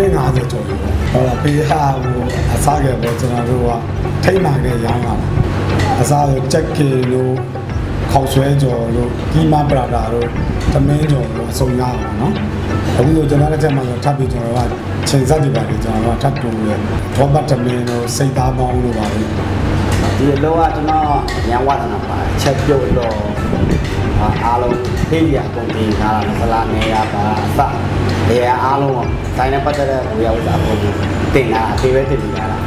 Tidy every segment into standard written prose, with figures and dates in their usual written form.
နဲ့ငါဆိုတော့ဟုတ်လားပေးဟာကိုအစားကပဲကျွန်တော်တို့ကထိမှန်ခဲ့ရောင်းလာအစားကိုကြက်ကီလိုခေါက်ဆွဲကြော်လို့ဒီမပရာတာတို့သမင်းကြော်လို့အစုံရအောင်နော်အခုဆိုကျွန်တော်လက်ချက်မှာထပ်ပြီးကျွန်တော်ကချိန်ဆက်ပြပါပြီကျွန်တော်ကထပ်တူရယ်ဘောပတ်သမင်းတို့စိတ်သားပေါင်းလို့ပါလေဒီလောကကျွန်တော်ညဝသနာပါချက်ပြုတ်တော့အားလုံးသိရကုန်ပြီငါလာဆလာနေရပါအစလေအားလုံးတိုင်းနဲ့ပတ်သက်တဲ့ဝေယဝစာပုံတင်လာအသေးပဲတင်လာတာ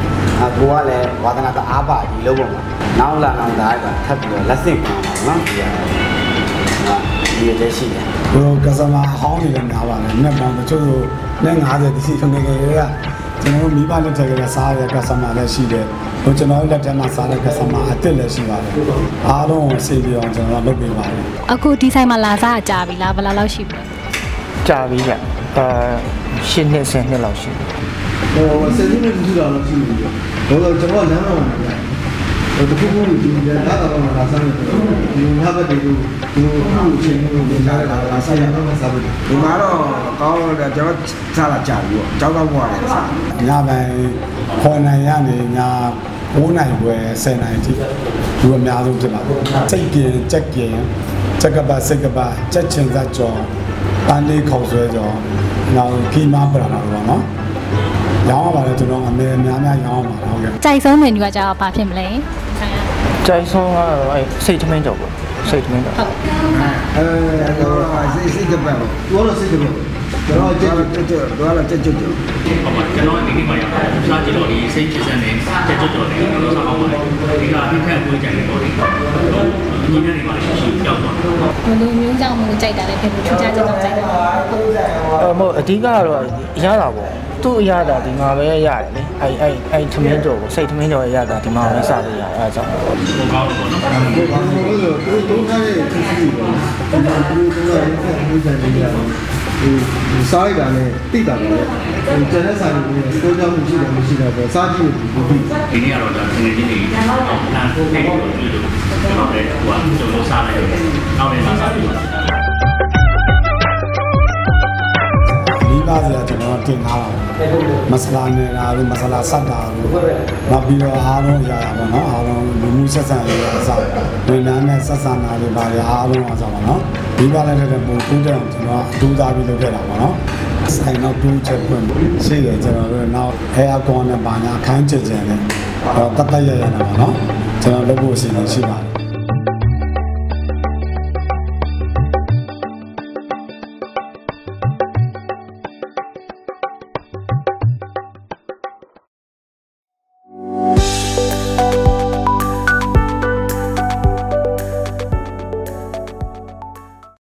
ကိုကလည်းဝါသနာကအားပါဒီလိုပုံမှာနောက်လာနောက်သားကထပ်ပြီးလက်စင်ပါနော်ဒီရတဲ့ရှိတယ်ဘုကစားမဟောင်းနေလည်းများပါလေနှစ်ပေါင်းတချို့နဲ့90တိရှိခဏငယ်လေးကကျွန်တော်မိဘလက်ထက်ကလည်းစားရတဲ့ကစားမလည်းရှိတယ်ဘုကျွန်တော်လက်ထက်မှာစားတဲ့ကစားမအစ်စ်လည်းရှိပါတယ်အားလုံးကိုစေပြီးအောင်ကျွန်တော်လုပ်ပေးပါတယ်အခုဒီဆိုင်မှာလာစားကြပြီလားဘယ်လောက်ရှိပြီကြာပြီဗျ10 နှစ်လောက်ရှိတယ်ဟို10 နှစ်လောက်ရှိပြီဘုတော့ကျွန်တော်လမ်းတော့ဒီတစ်ခုခုဒီလာတာတော့လာစားနေတယ်ဒီမှာပဲဒီလိုအခုချင်းနေကြတာလာစားရတော့စားဘူးဒီမှာတော့ကောင်းတော့ကျွန်တော်စားလာကြပြီပေါ့ကြောက်တော့မရတယ်စားညပိုင်းခေါ်နိုင်ရနေည9နိုင်ွယ်10နိုင်ကြီးဒီအများဆုံးဖြစ်ပါဘူးစိတ်ကြီးကြက်ကြီးချက်ကပါစိတ်ကပါချက်ချင်းစားကြောပန်းလေးခေါက်ဆွဲကြောနောက်ခီမာပရာလာတော့နော်ရောင်းရပါတယ်ကျွန်တော်အမေများရောင်းရပါတော့ဟုတ်ကဲ့ကြိုက်ဆုံးမင်းကြီးကကြာဘာဖြစ်မလဲကြိုက်ဆုံးကတော့အဲစိတ်ထမင်းကြောက်ပေါ့စိတ်ထမင်းကြောက်ဟုတ်အဲစိတ်ကပတ်ဘောလို့စိတ်ကပတ်တော့ကြက်ကြက်တော့လာကြက်ကြက်ဟုတ်ပါကျွန်တော်ဒီနေ့မှရတာစားကြည့်တော့ဒီစိတ်ဖြစ်စမ်းနေကြက်ကြက်တော့လည်းတော့စားအောင်ပါဒီကအထက်ကိုကြိုက်တယ်ပေါ့ဒီတော့ဒီနေ့နေပါရှိရှိကြောက်ပါဘယ်လိုမျိုးကြောက်မှုကြိုက်တာလဲဖြစ်လို့ထူးခြားကြောက်ကြိုက်တာဟုတ်ဟုတ်အဓိကကတော့ရတာပေါ့သူ့အရသာဒီမှာပဲရတယ်လေအဲ့ထမင်းကြော်ကိုစိတ်ထမင်းကြော်ရတာဒီမှာပဲစားလို့ရအဲ့ကြောင့်ဟိုကောင်းတော့နော်သူ့ထားရဲ့သူ့ရှိပေါ့သူ့ထားရဲ့သူ့စားရတာနဲ့တိတ်တာပဲကျန်တဲ့ဆိုင်ကိုစိုးကြောင်းမှုရှိတယ်မရှိတာပဲစားကြည့်လို့ဒီနေ့ကတော့ဒါနေနေနေတာလမ်းကိုပြန်လို့ဒီလိုကျွန်တော်လည်းဟိုကကျွန်တော်စားလိုက်တယ်နောက်နေ့မှစားပြီးပါဒါဆိုကျွန်တော်တင်ထားတာမဆလာနေတာလို့မဆလာဆက်တာလို့နောက်ပြီးတော့အားလုံးရတာပေါ့နော်အားလုံးလူမှုဆက်ဆံရေးအစားဝန်ထမ်းနဲ့ဆက်ဆံတာတွေပါရအားလုံးအစားပါနော်ဒီပါလည်းတဲ့ပုံတိုးတဲ့အောင်ကျွန်တော်အတူသားပြီးလုပ်ခဲ့တာပေါ့နော်ဆိုင်တော့တိုးချက်ပွင့်ရှိတယ်ကျွန်တော်တို့နောက် hair corn နဲ့ဘာညာခန်းကျင်တယ်တော့တတ်ရရတာပေါ့နော်ကျွန်တော်လုပ်ဖို့အစီအစဉ်ရှိပါတယ်